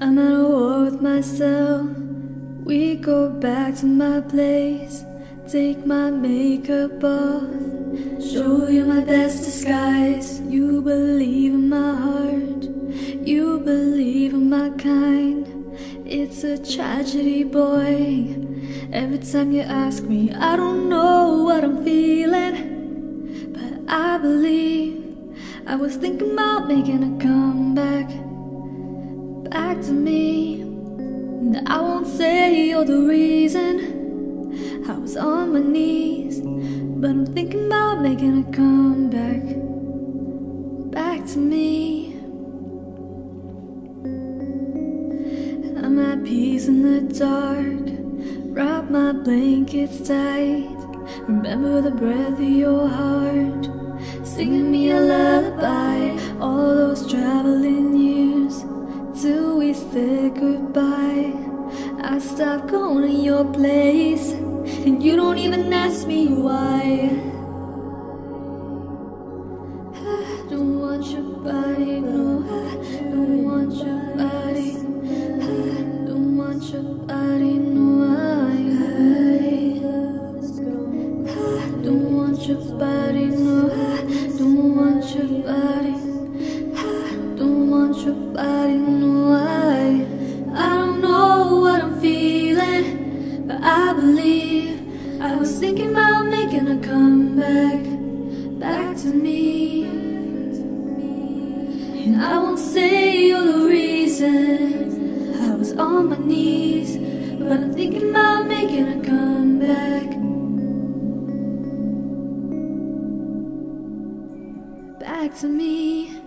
I'm at war with myself. We go back to my place. Take my makeup off, show you my best disguise. You believe in my heart, you believe in my kind. It's a tragedy, boy. Every time you ask me, I don't know what I'm feeling, but I believe. I was thinking about making a comeback, back to me. And I won't say you're the reason I was on my knees, but I'm thinking about making a comeback, back to me. I'm at peace in the dark, wrap my blankets tight. Remember the breath of your heart, singing me a lullaby. All those traveling years, till we said goodbye. I stopped going to your place, and you don't even ask me why. I don't want your body, no, I don't want your body. I don't want your body, no, I don't want your body, no, I don't want your body. I don't want your body, no, I don't know what I'm feeling, but I believe. I was thinking about making a comeback, back to me. And I won't say you're the reason I was on my knees, but I'm thinking about making a comeback, back to me.